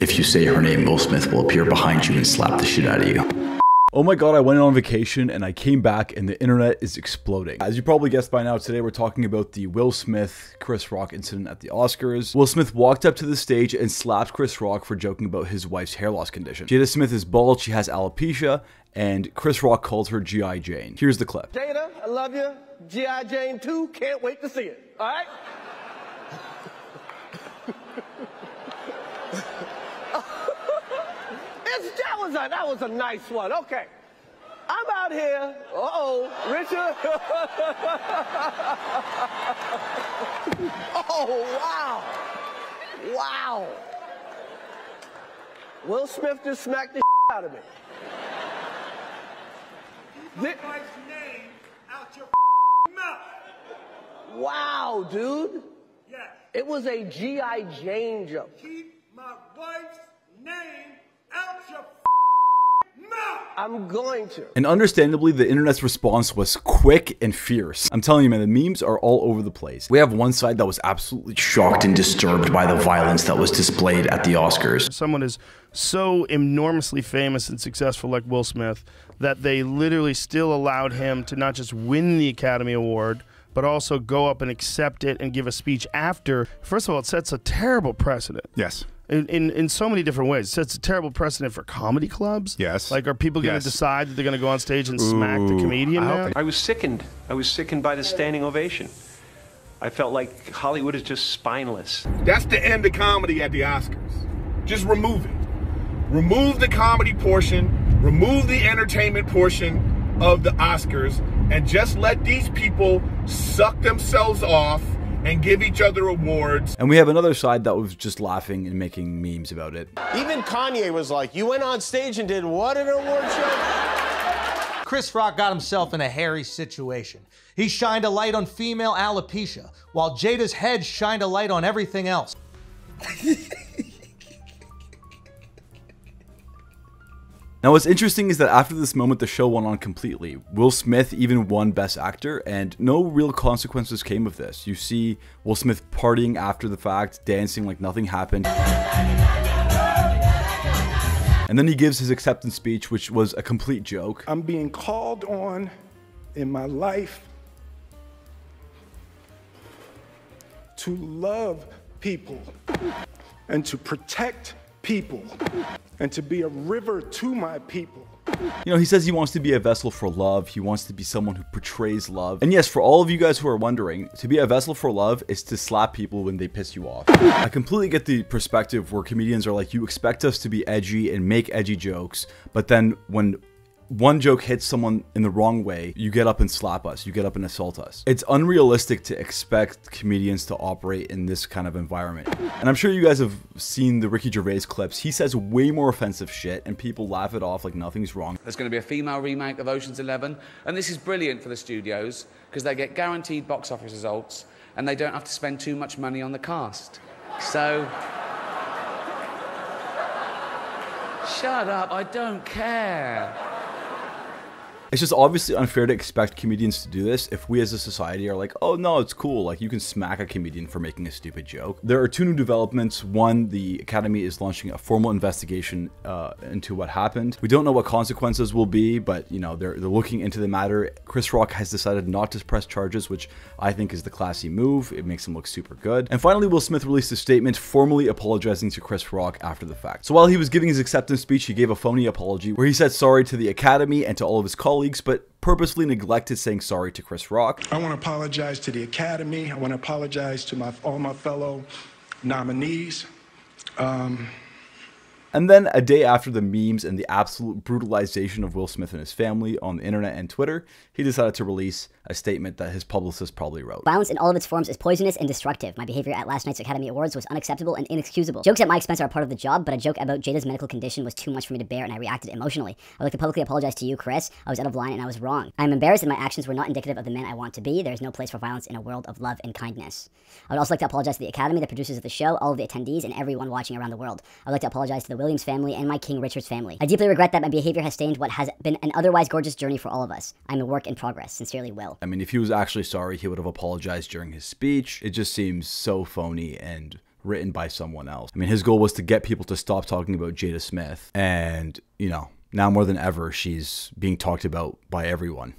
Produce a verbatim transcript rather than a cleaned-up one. If you say her name, Will Smith will appear behind you and slap the shit out of you. Oh my god, I went on vacation and I came back and the internet is exploding. As you probably guessed by now, today we're talking about the Will Smith, Chris Rock incident at the Oscars. Will Smith walked up to the stage and slapped Chris Rock for joking about his wife's hair loss condition. Jada Smith is bald, she has alopecia, and Chris Rock calls her G I Jane. Here's the clip. Jada, I love you. G I Jane two, can't wait to see it, all right? That was, a, that was a nice one. Okay. I'm out here. Uh-oh. Richard. Oh, wow. Wow. Will Smith just smacked the shit out of me. Get my wife's name out your mouth. Wow, dude. Yes. It was a G I Jane joke. Keep my wife's name out your mouth. I'm going to. And understandably, the internet's response was quick and fierce. I'm telling you, man, the memes are all over the place. We have one side that was absolutely shocked and disturbed by the violence that was displayed at the Oscars. Someone is so enormously famous and successful like Will Smith that they literally still allowed him to not just win the Academy Award, but also go up and accept it and give a speech after. First of all, it sets a terrible precedent. Yes. In, in, in so many different ways. It sets a terrible precedent for comedy clubs. Yes. Like, are people going to yes. decide that they're going to go on stage and Ooh, smack the comedian now? I was sickened. I was sickened by the standing ovation. I felt like Hollywood is just spineless. That's the end of comedy at the Oscars. Just remove it. Remove the comedy portion. Remove the entertainment portion of the Oscars. And just let these people suck themselves off and give each other awards. And we have another side that was just laughing and making memes about it. Even Kanye was like, you went on stage and did what at an award show? Chris Rock got himself in a hairy situation. He shined a light on female alopecia, while Jada's head shined a light on everything else. Now what's interesting is that after this moment the show went on completely. Will Smith even won Best Actor and no real consequences came of this. You see Will Smith partying after the fact, dancing like nothing happened. And then he gives his acceptance speech, which was a complete joke. I'm being called on in my life to love people and to protect people and to be a river to my people. You know, he says he wants to be a vessel for love. He wants to be someone who portrays love. And yes, for all of you guys who are wondering, to be a vessel for love is to slap people when they piss you off. I completely get the perspective where comedians are like, you expect us to be edgy and make edgy jokes, but then when one joke hits someone in the wrong way, you get up and slap us, you get up and assault us. It's unrealistic to expect comedians to operate in this kind of environment. And I'm sure you guys have seen the Ricky Gervais clips. He says way more offensive shit and people laugh it off like nothing's wrong. There's gonna be a female remake of Ocean's Eleven, and this is brilliant for the studios because they get guaranteed box office results and they don't have to spend too much money on the cast. So, shut up, I don't care. It's just obviously unfair to expect comedians to do this if we as a society are like, oh no, it's cool, like you can smack a comedian for making a stupid joke. There are two new developments. One, the Academy is launching a formal investigation uh, into what happened. We don't know what consequences will be, but you know, they're, they're looking into the matter. Chris Rock has decided not to press charges, which I think is the classy move. It makes him look super good. And finally, Will Smith released a statement formally apologizing to Chris Rock after the fact. So while he was giving his acceptance speech, he gave a phony apology where he said sorry to the Academy and to all of his colleagues, but purposely neglected saying sorry to Chris Rock. I want to apologize to the Academy. I want to apologize to my, all my fellow nominees. Um... And then a day after the memes and the absolute brutalization of Will Smith and his family on the internet and Twitter, he decided to release a statement that his publicist probably wrote. Violence in all of its forms is poisonous and destructive. My behavior at last night's Academy Awards was unacceptable and inexcusable. Jokes at my expense are a part of the job, but a joke about Jada's medical condition was too much for me to bear and I reacted emotionally. I would like to publicly apologize to you, Chris. I was out of line and I was wrong. I am embarrassed that my actions were not indicative of the man I want to be. There is no place for violence in a world of love and kindness. I would also like to apologize to the Academy, the producers of the show, all of the attendees, and everyone watching around the world. I would like to apologize to the Williams family and my King Richard's family. I deeply regret that my behavior has stained what has been an otherwise gorgeous journey for all of us. I'm a work in progress. Sincerely, Will. I mean, if he was actually sorry, he would have apologized during his speech. It just seems so phony and written by someone else. I mean, his goal was to get people to stop talking about Jada Smith. And, you know, now more than ever, she's being talked about by everyone.